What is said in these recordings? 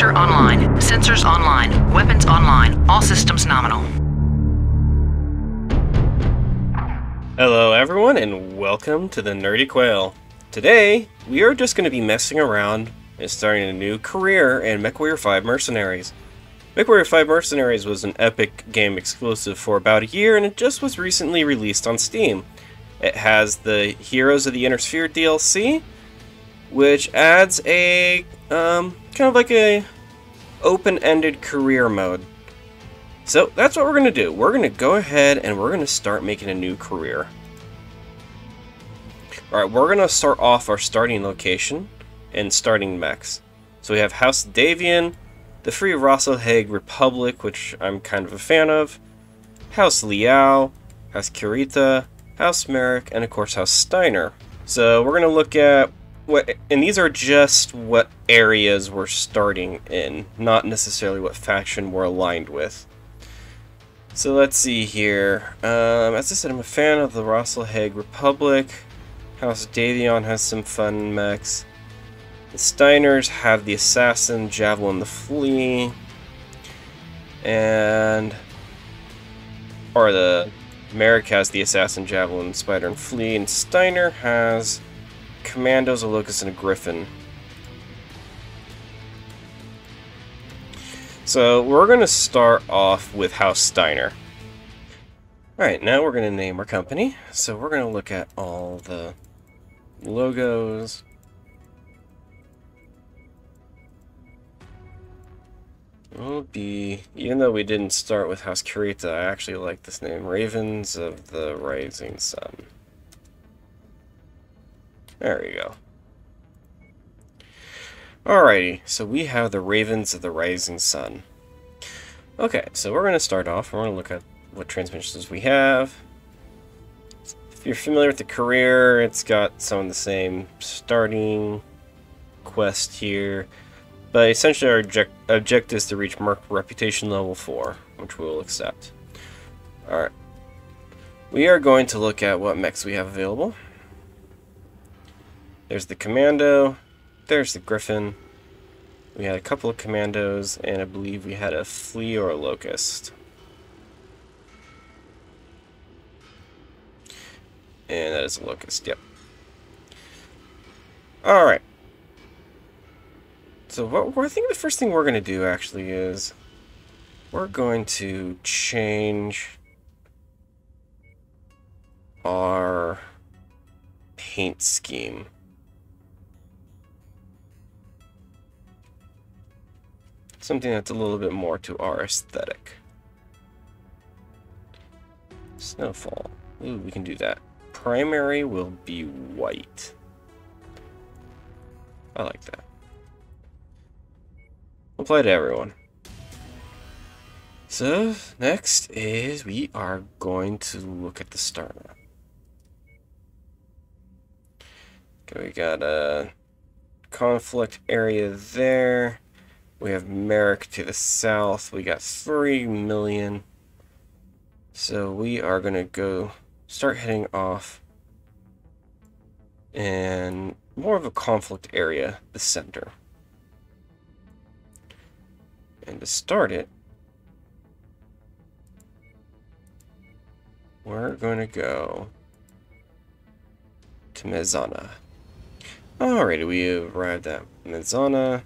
Detector online. Sensors online. Weapons online. All systems nominal. Hello everyone and welcome to The Nerdy Quail. Today, we are just going to be messing around and starting a new career in MechWarrior 5 Mercenaries. MechWarrior 5 Mercenaries was an Epic game exclusive for about a year, and it just was recently released on Steam. It has the Heroes of the Inner Sphere DLC, which adds a kind of like a open-ended career mode. So that's what we're going to do. We're going to go ahead and we're going to start making a new career. Alright, we're going to start off our starting location and starting mechs. So we have House Davion, the Free Rasalhague Republic, which I'm kind of a fan of, House Liao, House Kurita, House Merrick, and of course House Steiner. So we're going to look at what, and these are just what areas we're starting in, not necessarily what faction we're aligned with. So let's see here. As I said, I'm a fan of the Rasalhague Republic. House Davion has some fun mechs. The Steiners have the Assassin, Javelin, the Flea, and the Merrick has the Assassin, Javelin, Spider, and Flea, and Steiner has Commandos, a Locust, and a Griffin. So we're going to start off with House Steiner. Alright, now we're going to name our company. So we're going to look at all the logos. It'll be, even though we didn't start with House Kurita, I actually like this name, Ravens of the Rising Sun. There we go. Alrighty, so we have the Ravens of the Rising Sun. Okay, so we're going to start off, we're going to look at what transmissions we have. If you're familiar with the career, it's got some of the same starting quest here. But essentially our objective is to reach Merc Reputation Level 4, which we will accept. Alright. We are going to look at what mechs we have available. There's the Commando. There's the Griffin. We had a couple of Commandos, and I believe we had a Flea or a Locust. And that is a Locust, yep. Alright. So what I think the first thing we're going to do actually is we're going to change our paint scheme. Something that's a little bit more to our aesthetic. Snowfall. Ooh, we can do that. Primary will be white. I like that. Apply to everyone. So next is we are going to look at the star map. Okay, we got a conflict area there. We have Merrick to the south. We got 3 million. So we are gonna go start heading off in more of a conflict area, the center. And to start it, we're going to go to Mezana. Alrighty, we arrived at Mezana.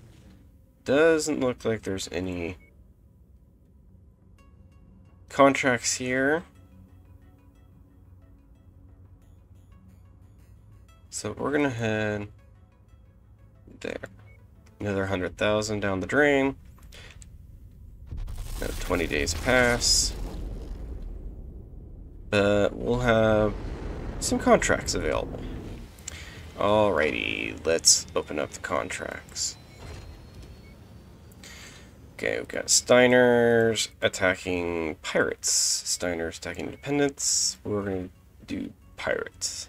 Doesn't look like there's any contracts here. So we're going to head there. Another 100,000 down the drain. 20 days pass, but we'll have some contracts available. Alrighty, let's open up the contracts. Okay, we've got Steiner's attacking pirates, Steiner's attacking independents. We're going to do pirates.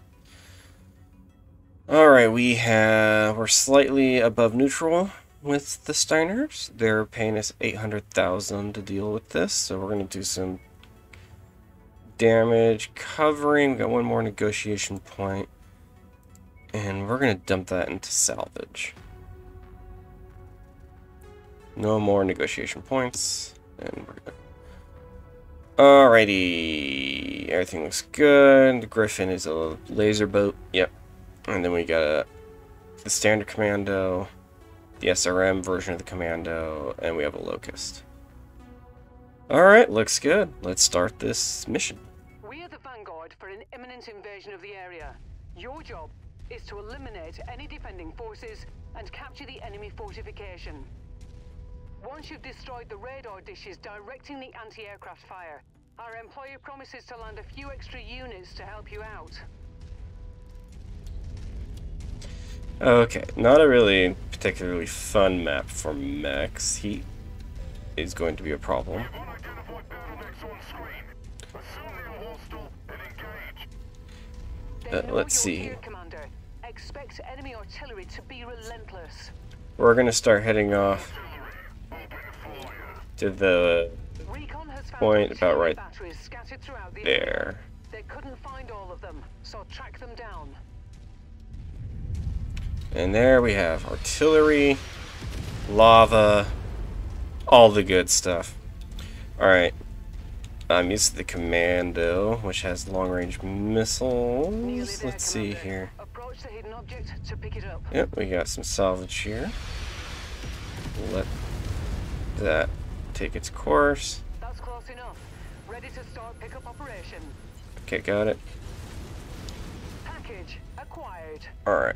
Alright, we're slightly above neutral with the Steiners. They're paying us 800,000 to deal with this, so we're going to do some damage covering. We've got one more negotiation point, and we're going to dump that into salvage. No more negotiation points. And we're good. Alrighty. Everything looks good. Griffin is a laser boat. Yep. And then we got the standard commando, the SRM version of the commando, and we have a Locust. Alright, looks good. Let's start this mission. We are the vanguard for an imminent invasion of the area. Your job is to eliminate any defending forces and capture the enemy fortification. Once you've destroyed the radar dishes directing the anti-aircraft fire, our employer promises to land a few extra units to help you out. Okay, not a really particularly fun map for mechs. He is going to be a problem. We have unidentified Battlemechs on screen. Assume they are hostile and engage. Let's see. Commander, expect enemy artillery to be relentless. We're going to start heading off to the point about right there. They couldn't find all of them, so track them down. And there we have artillery, lava, all the good stuff. Alright, I'm used to the commando, which has long-range missiles. Let's see here. Yep, we got some salvage here. Let that take its course. That's close enough. Ready to start pickup operation. Okay, got it. Package acquired. Alright.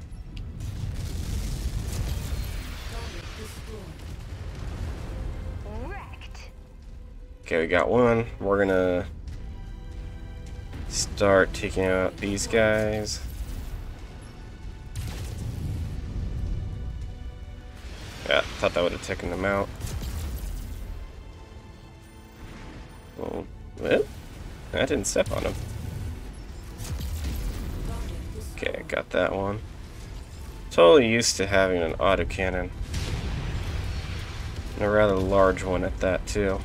Okay, we got one. We're gonna start taking out these guys. Yeah, thought that would have taken them out. Well, I didn't step on him. Okay, got that one. Totally used to having an autocannon. And a rather large one at that, too.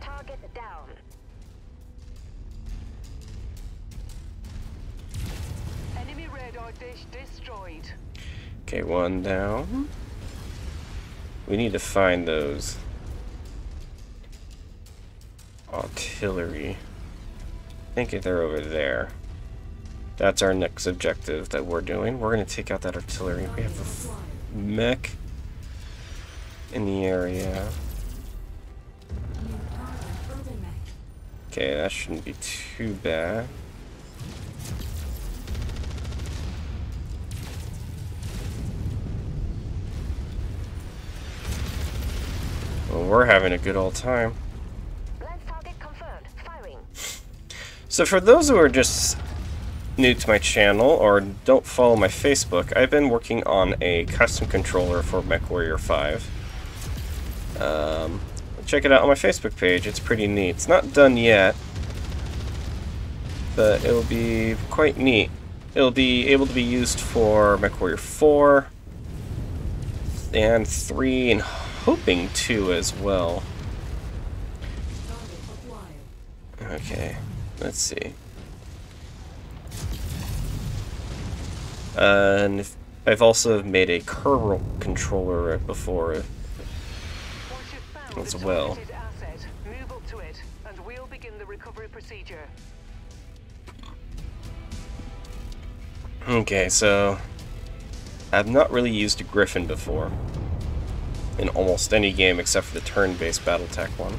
Target down. Enemy radar dish destroyed. Okay, one down. We need to find those artillery. I think they're over there. That's our next objective that we're doing. We're going to take out that artillery. We have a mech in the area. Okay, that shouldn't be too bad. Well, we're having a good old time. So for those who are just new to my channel or don't follow my Facebook, I've been working on a custom controller for MechWarrior 5. Check it out on my Facebook page. It's pretty neat. It's not done yet, but it'll be quite neat. It'll be able to be used for MechWarrior 4 and 3 and hoping 2 as well. Okay, let's see. And I've also made a curl controller before as well. Move up to it, and we'll begin the recovery procedure. Okay, so I've not really used a Griffin before in almost any game except for the turn-based Battletech one.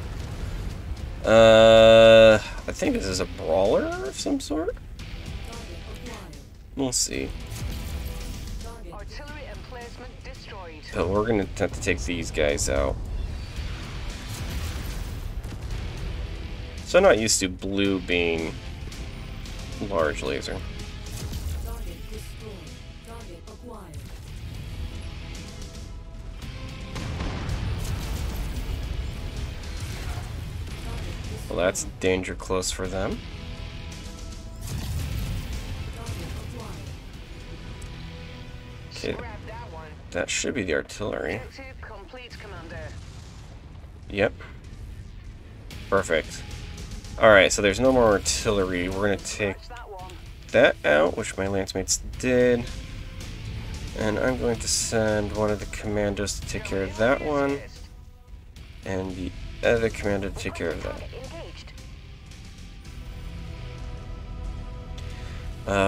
I think this is a brawler of some sort. We'll see. Artillery emplacement destroyed. So we're gonna attempt to take these guys out. So I'm not used to blue being large laser. Target destroyed. Target acquired. Well, that's danger close for them. Okay, that should be the artillery. Yep. Perfect. Alright, so there's no more artillery. We're going to take that out, which my lancemates did. And I'm going to send one of the commandos to take care of that one, and the other commando to take care of that.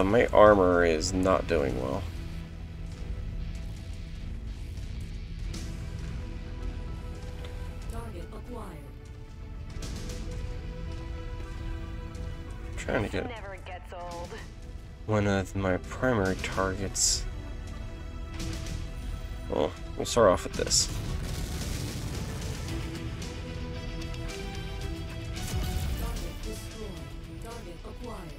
My armor is not doing well. I'm trying to get one of my primary targets. Well, we'll start off with this. Target destroyed. Target acquired.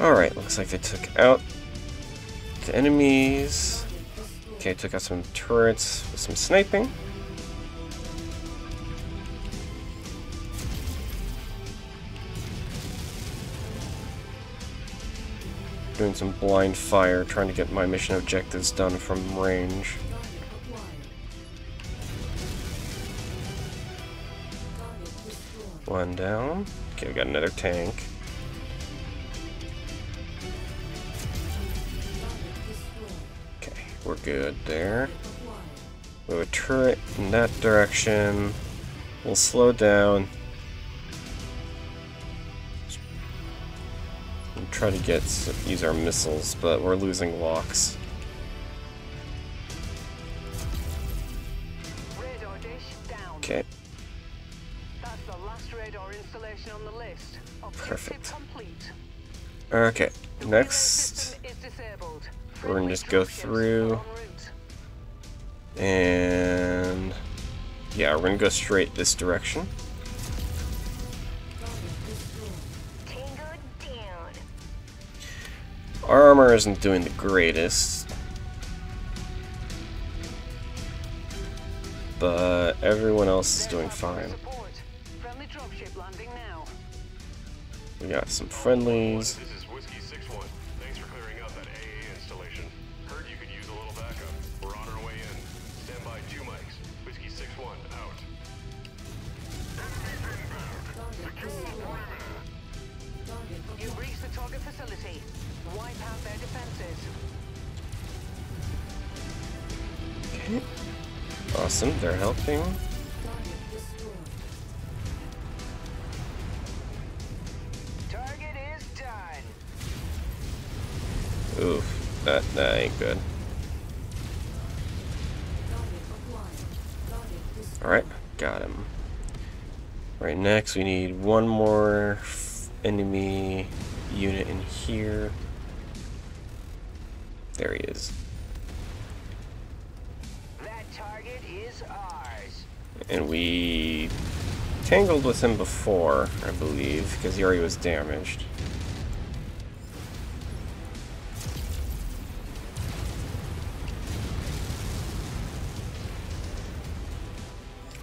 Alright, looks like they took out the enemies. Okay, took out some turrets with some sniping. Doing some blind fire, trying to get my mission objectives done from range. One down. Okay, we got another tank. Okay, we're good there. We have a turret in that direction. We'll slow down. Try to use our missiles, but we're losing locks. Okay. That's the last radar installation on the list. Perfect. Okay, next we're gonna just go through and yeah, we're gonna go straight this direction. Our armor isn't doing the greatest, but everyone else is doing fine. We got some friendlies. Awesome, they're helping. Target is done. Oof, that ain't good. Alright, got him. Right, next we need one more enemy unit in here. There he is. And we tangled with him before, I believe, because he already was damaged.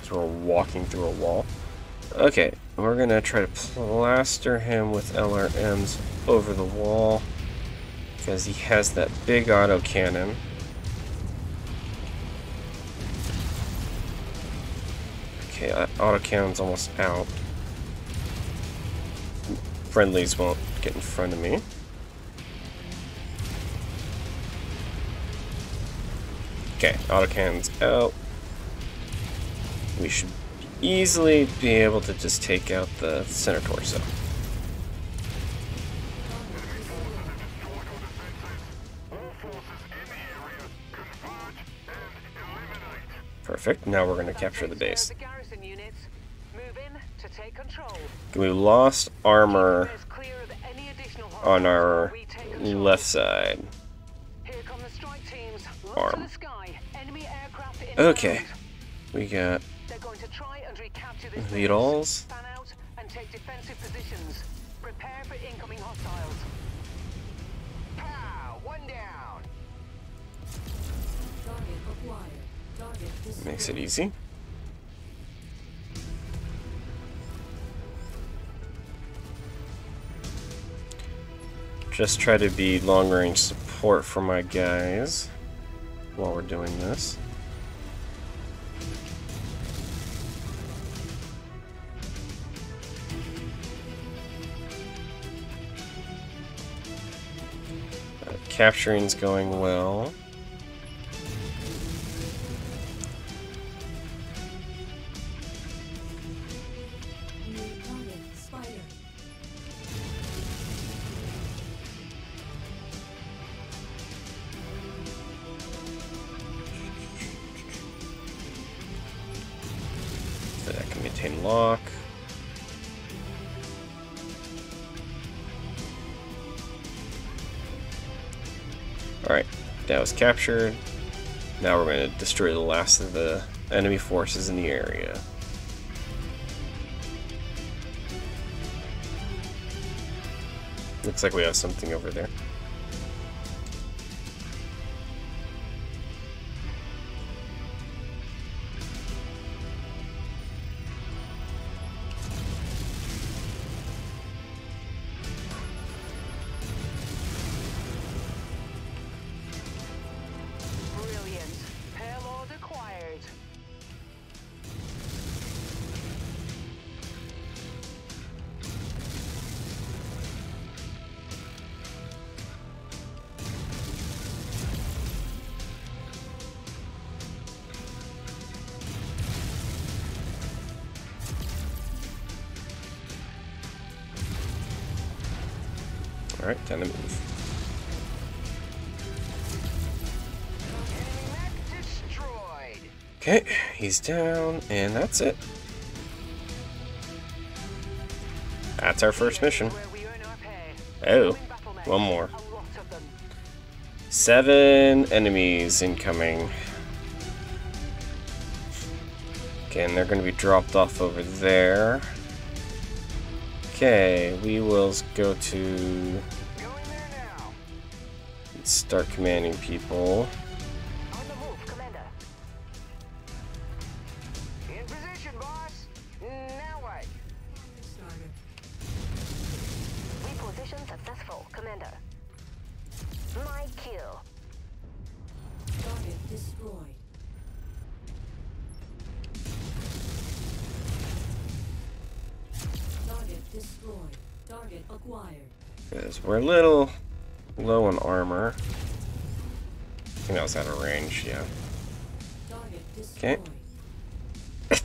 So we're walking through a wall. Okay, we're gonna try to plaster him with LRMs over the wall, because he has that big autocannon. Okay, that autocannon's almost out. Friendlies won't get in front of me. Okay, autocannon's out. We should easily be able to just take out the center torso. Perfect. Now we're going to capture the base. We lost armor on our left side. Arm. Okay. We got Vidals. Makes it easy. Just try to be long-range support for my guys while we're doing this. Capturing's going well. Was captured. Now we're going to destroy the last of the enemy forces in the area. Looks like we have something over there. Alright, time to move. Okay, he's down, and that's it. That's our first mission. Oh, one more. 7 enemies incoming. Okay, and they're going to be dropped off over there. Okay, we will go to start commanding people. On the move, Commander. In position, boss. Now what? Reposition successful, Commander. My kill. Target destroyed. Destroyed. Target acquired. Because we're a little low on armor. I think that was out of range, yeah. Target destroyed. Okay.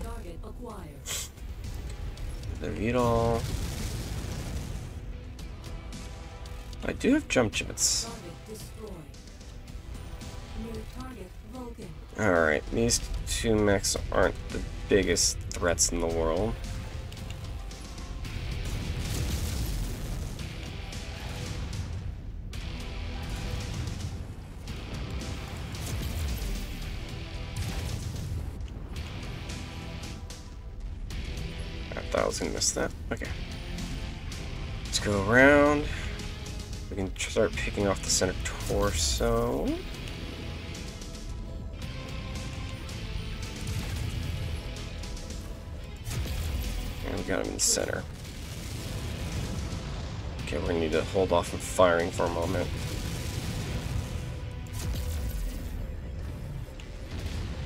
Target acquired. The Vidal. I do have jump jets. Alright, these two mechs aren't the biggest threats in the world. I was gonna miss that. Okay. Let's go around. We can start picking off the center torso. And we got him in the center. Okay, we're gonna need to hold off from firing for a moment.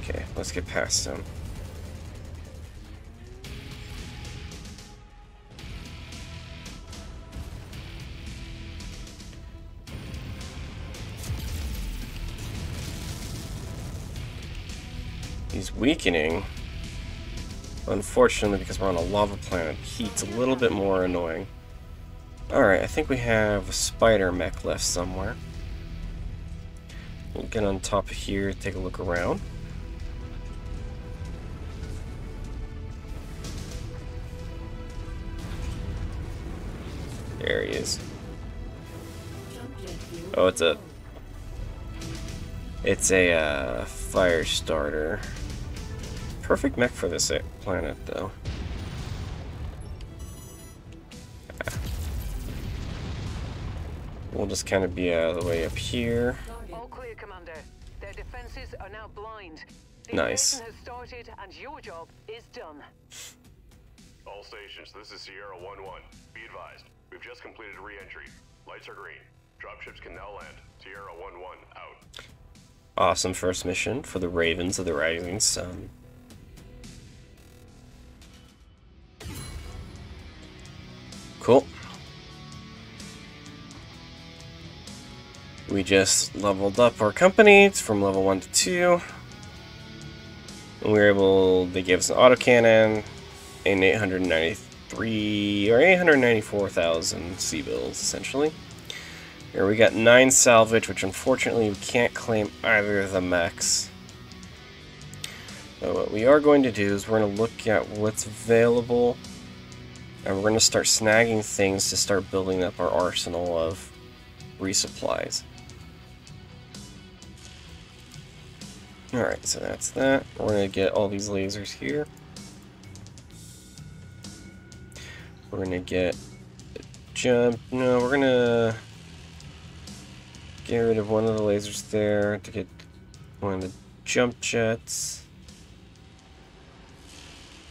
Okay, let's get past him. He's weakening, unfortunately, because we're on a lava planet. Heat's a little bit more annoying. Alright, I think we have a spider mech left somewhere. We'll get on top of here, take a look around. There he is. Oh, it's a fire starter. Perfect mech for this planet, though. We'll just kind of be out of the way up here. All clear, Commander. Their defenses are now blind. The nice. Has started and your job is done. All stations, this is Sierra 1-1. Be advised, we've just completed re-entry. Lights are green. Dropships can now land. Sierra 1-1 out. Awesome first mission for the Ravens of the Rising Sun. Cool. We just leveled up our company. It's from level 1 to 2. And we were able, they gave us an autocannon and 893 or 894,000 sea bills, essentially. Here we got 9 salvage, which unfortunately we can't claim either of the mechs. But what we are going to do is we're going to look at what's available, and we're going to start snagging things to start building up our arsenal of resupplies. Alright, so that's that. We're going to get all these lasers here. We're going to get a jump. No, we're going to get rid of one of the lasers there to get one of the jump jets.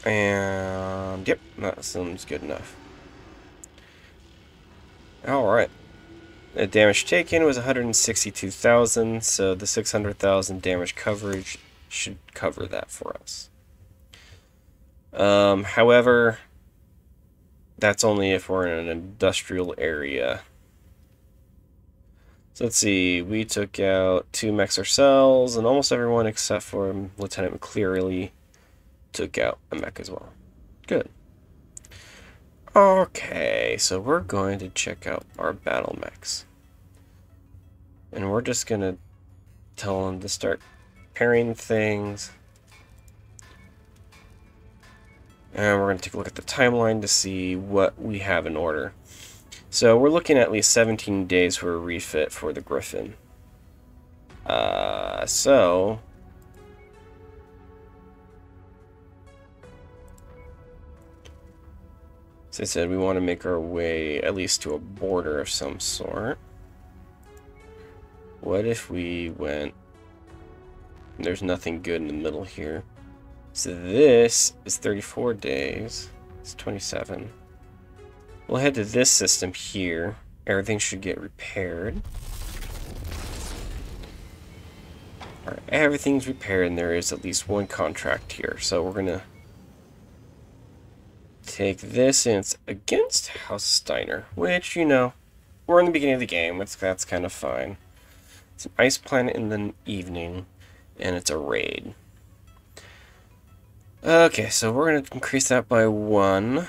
And yep, that seems good enough. Alright. The damage taken was 162,000, so the 600,000 damage coverage should cover that for us. However, that's only if we're in an industrial area. So let's see, we took out 2 mechs ourselves, and almost everyone except for Lieutenant McCleary took out a mech as well. Good. Okay, so we're going to check out our battle mechs. And we're just going to tell them to start pairing things. And we're going to take a look at the timeline to see what we have in order. So we're looking at least 17 days for a refit for the Griffin. So as I said, we want to make our way at least to a border of some sort. What if we went... There's nothing good in the middle here. So this is 34 days. It's 27. We'll head to this system here. Everything should get repaired. Alright, everything's repaired and there is at least one contract here. So we're going to take this, and it's against House Steiner, which, you know, we're in the beginning of the game. That's kind of fine. It's an ice planet in the evening, and it's a raid. Okay, so we're going to increase that by 1,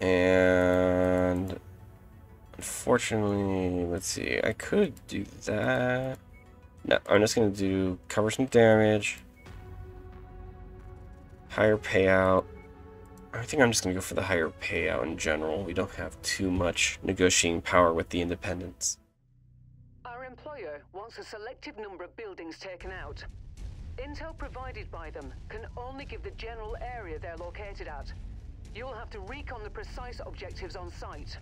and unfortunately, let's see, I could do that. No, I'm just going to do cover some damage, higher payout. I think I'm just going to go for the higher payout in general. We don't have too much negotiating power with the independents. Our employer wants a selective number of buildings taken out. Intel provided by them can only give the general area they're located at. You'll have to recon the precise objectives on site.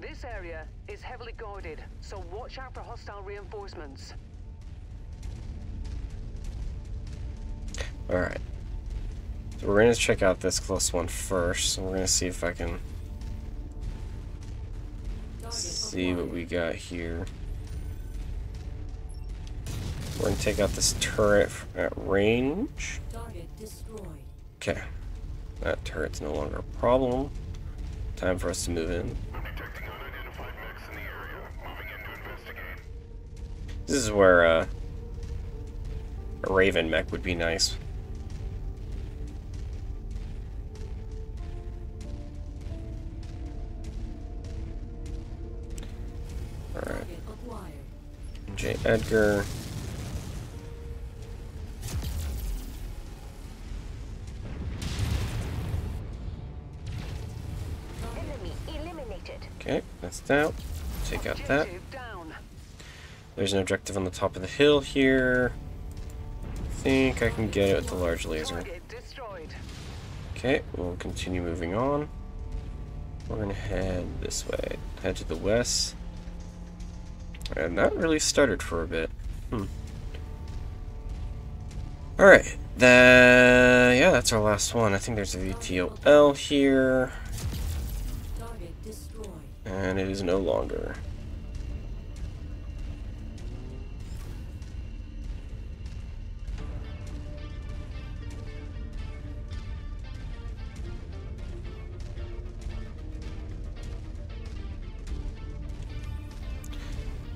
This area is heavily guarded, so watch out for hostile reinforcements. All right. So we're going to check out this close one first, and we're going to see if I can see what we got here. We're going to take out this turret at range. Okay, that turret's no longer a problem. Time for us to move in. This is where a Raven mech would be nice. Alright. J. Edgar. Enemy eliminated. Okay, that's down. Take out that. There's an objective on the top of the hill here. I think I can get it with the large laser. Okay, we'll continue moving on. We're gonna head this way. Head to the west. And that really stuttered for a bit. Alright. Yeah, that's our last one. I think there's a VTOL here. And it is no longer.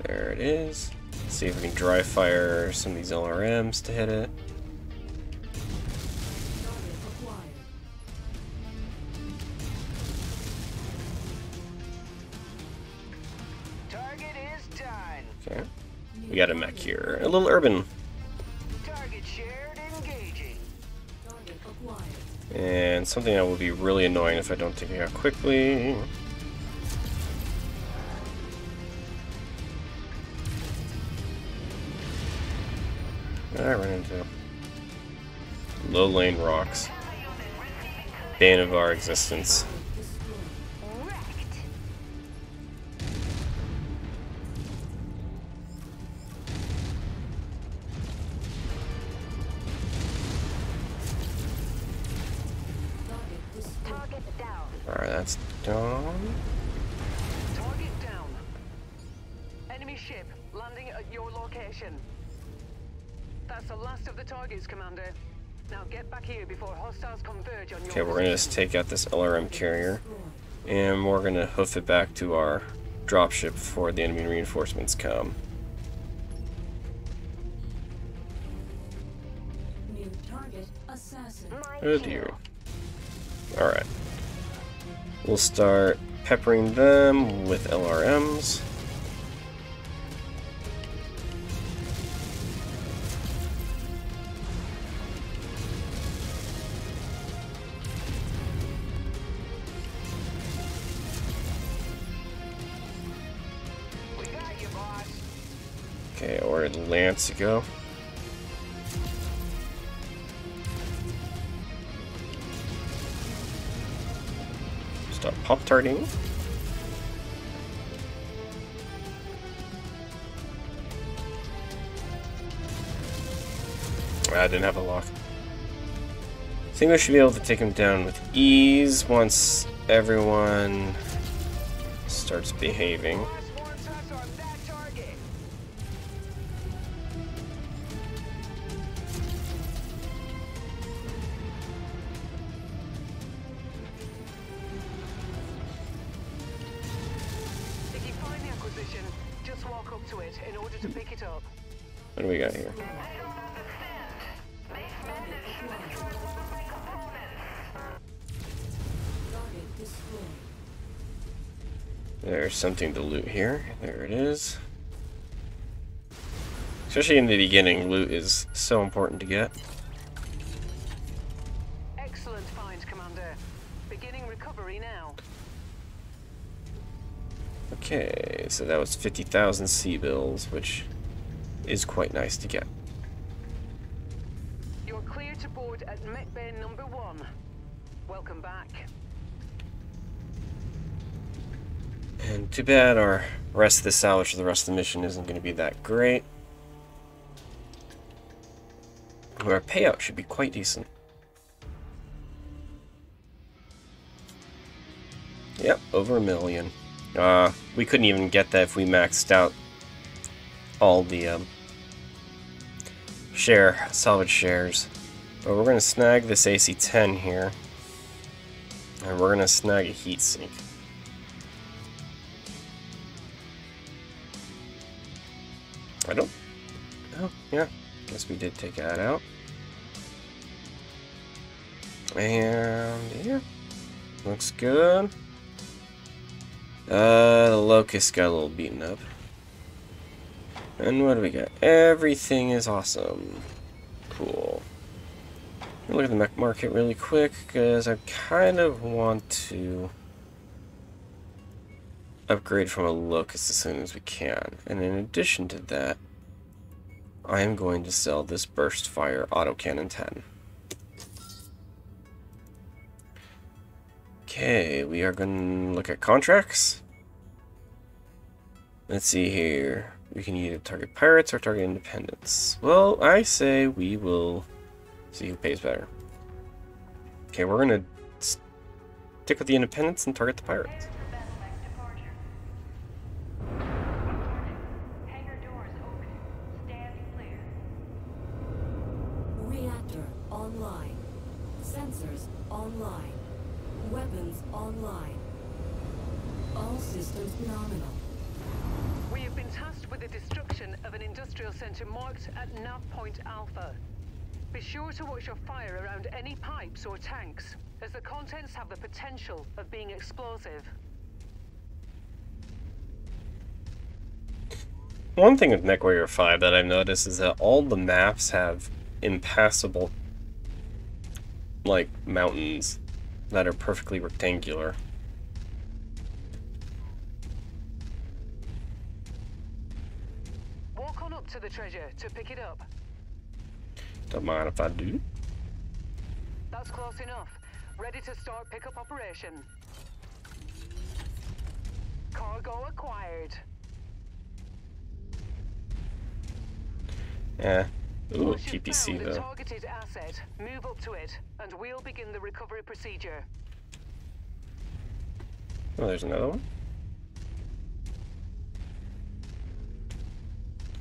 There it is. See if we can dry fire some of these LRMs to hit it. Target is done. Okay. We got a mech here. A little urban. Target shared engaging. Target acquired. And something that will be really annoying if I don't take it out quickly. I ran into low lane rocks. Bane of our existence. Alright, that's done. Target down. Enemy ship landing at your location. That's the last of the targets, Commando. Now get back here before hostiles converge on your position. Okay, we're gonna just take out this LRM carrier, and we're gonna hoof it back to our dropship before the enemy reinforcements come. New target assassin. Oh dear. All right. We'll start peppering them with LRMs. Okay, I ordered Lance to go. Stop pop-tarting. I didn't have a lock. I think I should be able to take him down with ease once everyone starts behaving. What do we got here? There's something to loot here. There it is. Especially in the beginning, loot is so important to get. Excellent find, Commander. Beginning recovery now. Okay, so that was 50,000 sea bills, which is quite nice to get. You're clear to board at Mech Bay number 1. Welcome back. And too bad our rest of the salvage for the rest of the mission isn't going to be that great. But our payout should be quite decent. Yep, over $1 million. We couldn't even get that if we maxed out all the salvage shares, but we're gonna snag this AC-10 here, and we're gonna snag a heat sink. Oh yeah, guess we did take that out, and yeah, looks good. The Locust got a little beaten up. And what do we got? Everything is awesome. Cool. Look at the mech market really quick, because I kind of want to upgrade from a Locust as soon as we can. And in addition to that, I am going to sell this burst fire autocannon 10. Okay, we are going to look at contracts. Let's see here. We can either target pirates or target independents. Well, I say we will see who pays better. Okay, we're gonna stick with the independents and target the pirates. Hangar doors open. Stand clear. Reactor online. Sensors online. Weapons online. All systems nominal. We have been tasked with the destruction of an industrial centre marked at Nav Point Alpha. Be sure to watch your fire around any pipes or tanks, as the contents have the potential of being explosive. One thing with MechWarrior 5 that I've noticed is that all the maps have impassable, like, mountains that are perfectly rectangular. Walk on up to the treasure to pick it up. Don't mind if I do. That's close enough. Ready to start pickup operation. Cargo acquired. Yeah. Ooh, PPC though. Targeted asset. Move up to it, and we'll begin the recovery procedure. Oh, there's another one.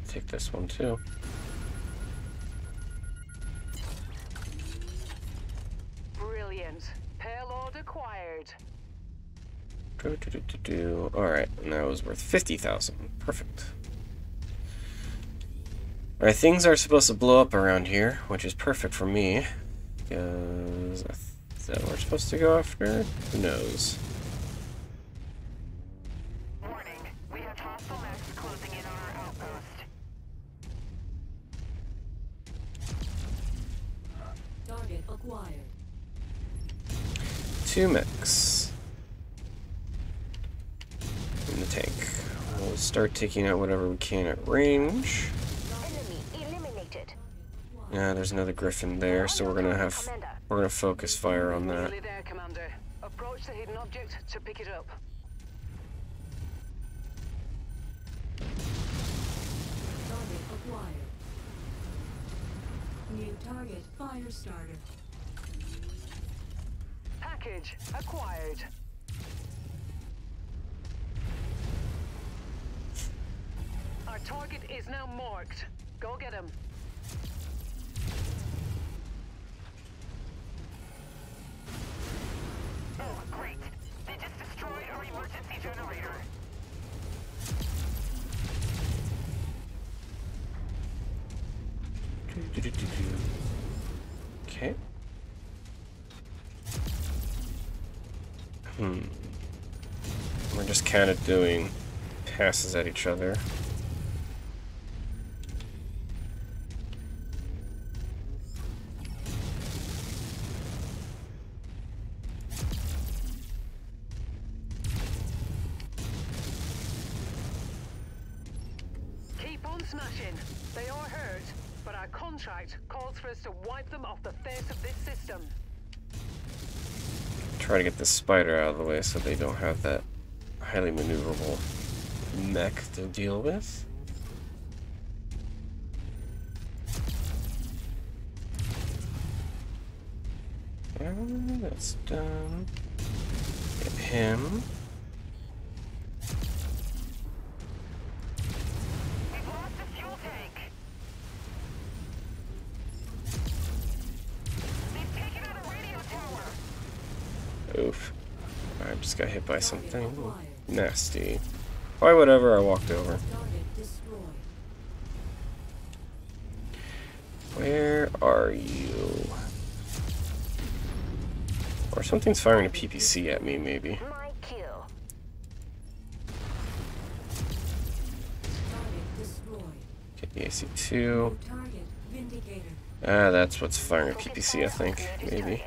Take this one too. Brilliant. Payload acquired. All right, and that was worth 50,000. Perfect. Alright, things are supposed to blow up around here, which is perfect for me. Because is that what we're supposed to go after? Who knows? Warning, we have hostile mechs closing in on our outpost. Target acquired. 2 mechs in the tank. We'll start taking out whatever we can at range. Yeah, there's another Griffin there, so we're gonna focus fire on that. There, Commander. Approach the hidden object to pick it up. Target acquired. New target fire starter. Package acquired. Our target is now marked. Go get him. Oh, great! They just destroyed our emergency generator. Okay. We're just kind of doing passes at each other. Try to get the spider out of the way so they don't have that highly maneuverable mech to deal with. And that's done. Get him. Got hit by something nasty. Why, whatever, I walked over. Where are you? Or something's firing a PPC at me, maybe. Get the AC2. Ah, that's what's firing a PPC, I think, maybe.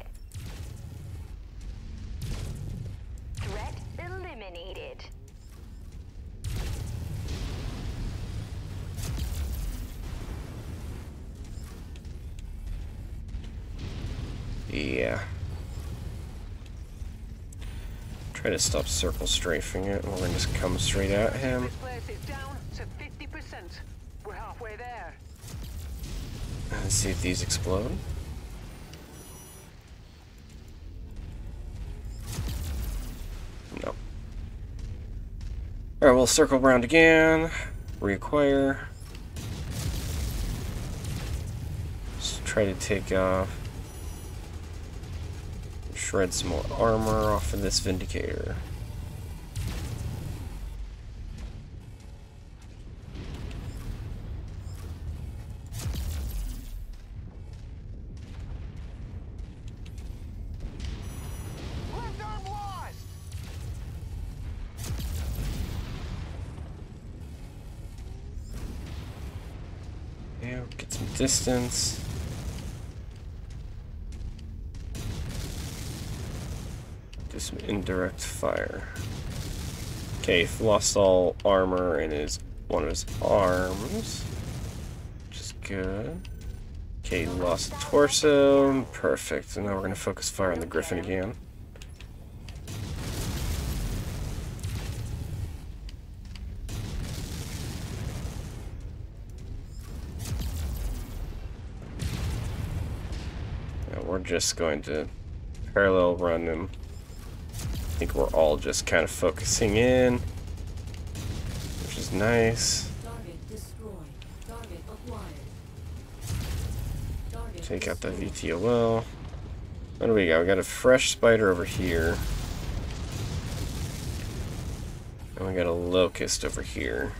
Yeah. Try to stop circle strafing it, and we're gonna just come straight at him. This place is down to 50%. We're halfway there. Let's see if these explode. No. Alright, we'll circle around again. Reacquire. Just try to take off. Shred some more armor off of this Vindicator. Here, get some distance. Do some indirect fire. Okay, lost all armor in his one of his arms, which is good. Okay, lost the torso. Perfect. And now we're going to focus fire on the Griffin again. Now we're just going to parallel run them. I think we're all just kind of focusing in, which is nice. Take out the VTOL. What do we got? We got a fresh spider over here. And we got a locust over here.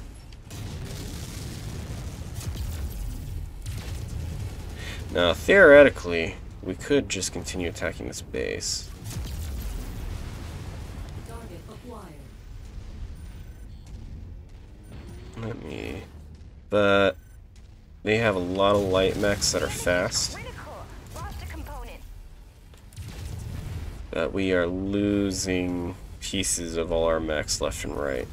Now, theoretically, we could just continue attacking this base. Let me... But... They have a lot of light mechs that are fast. But we are losing pieces of all our mechs left and right.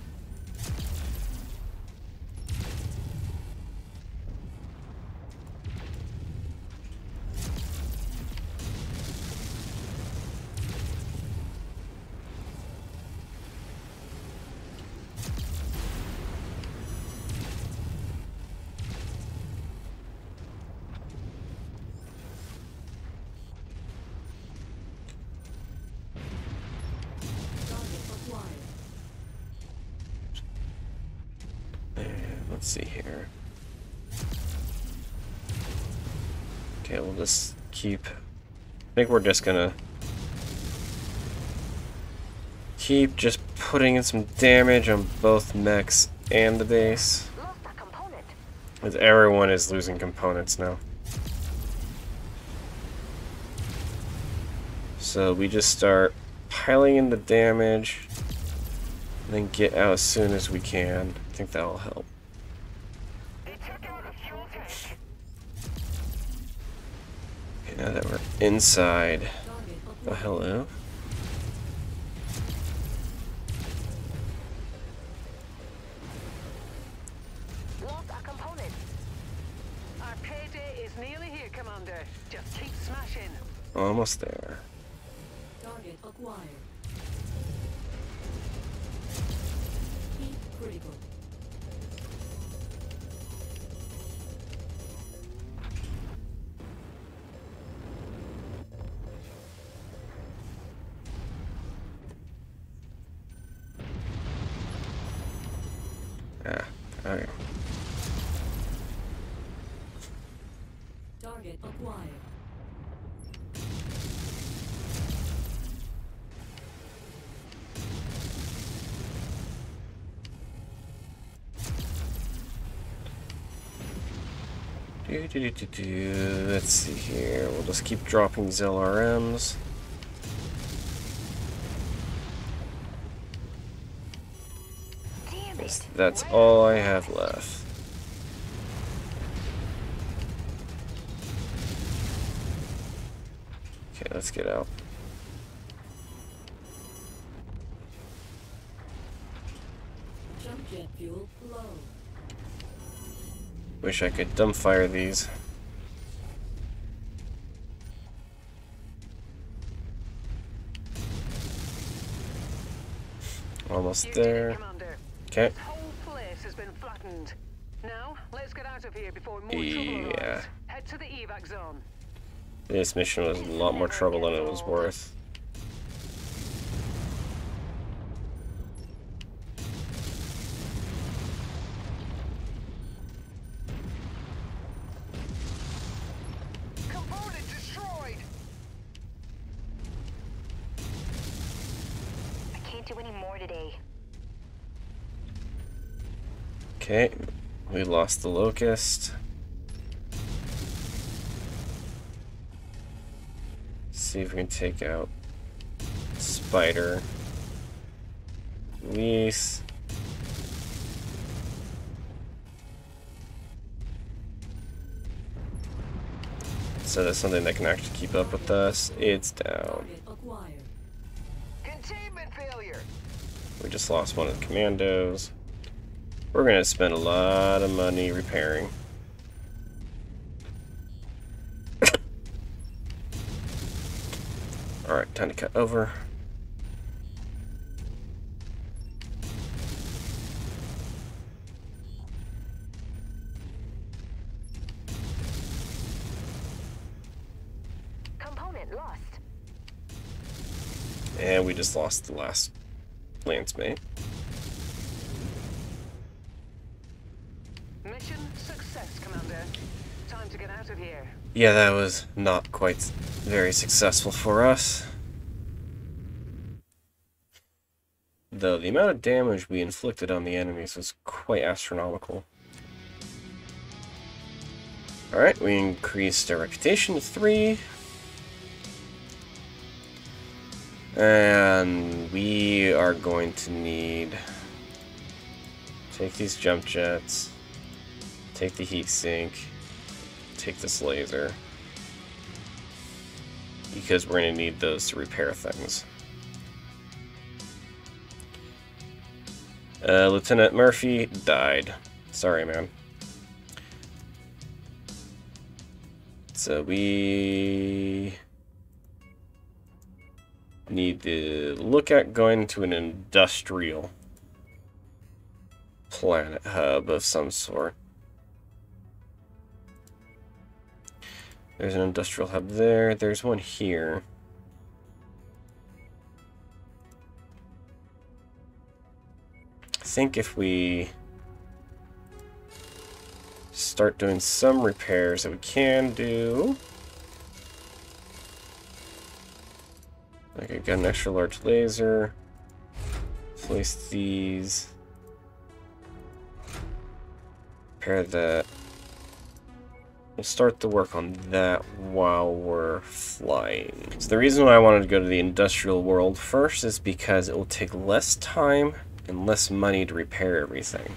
Let's see here. Okay, we'll just keep... I think we're just gonna... keep just putting in some damage on both mechs and the base. Because everyone is losing components now. So we just start piling in the damage. And then get out as soon as we can. I think that'll help. Now that we're inside. Oh, hello. Lost a component. Our payday is nearly here, Commander. Just keep smashing. Almost there. Target acquired. Keep critical. Let's see here. We'll just keep dropping these LRMs. That's all I have left. Okay, let's get out. Jump jet fuel low. Wish I could dumbfire these. Almost there. Okay. Now, let's get out of here before more trouble arrives. Head to the evac zone. This mission was a lot more trouble than it was worth. Okay, we lost the locust. See if we can take out spider. Release. instead of something that can actually keep up with us, it's down. We just lost one of the commandos. We're gonna spend a lot of money repairing. Alright, time to cut over. Component lost. And we just lost the last lance mate. Mission success, Commander. Time to get out of here. Yeah, that was not quite very successful for us. Though the amount of damage we inflicted on the enemies was quite astronomical. Alright, we increased our reputation to 3. And we are going to need... take these jump jets. Take the heat sink. Take this laser. Because we're going to need those to repair things. Lieutenant Murphy died. Sorry, man. So we... need to look at going to an industrial planet hub of some sort. There's an industrial hub there. There's one here. I think if we start doing some repairs that we can do... like I got an extra large laser. Place these. Repair that. We'll start the work on that while we're flying. So the reason why I wanted to go to the industrial world first is because it will take less time and less money to repair everything.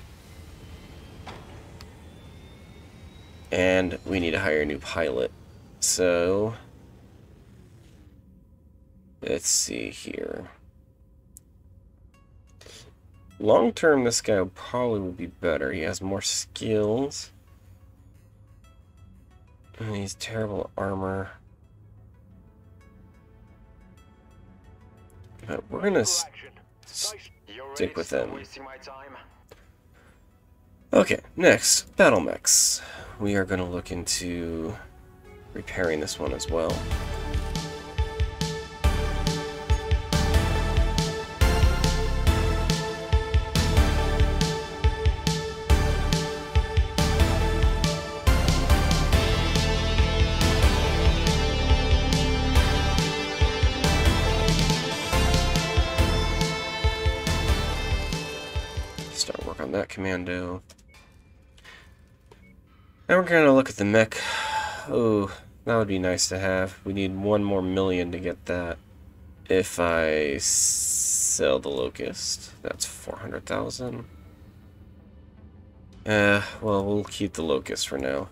And we need to hire a new pilot. So... let's see here. Long term, this guy probably will be better. He has more skills. And he's terrible armor. But we're gonna stick with him. Okay, next, BattleMechs. We are gonna look into repairing this one as well. Commando. Now we're gonna look at the mech. Oh, that would be nice to have. We need 1 more million to get that. If I sell the Locust, that's 400,000. Well, we'll keep the Locust for now.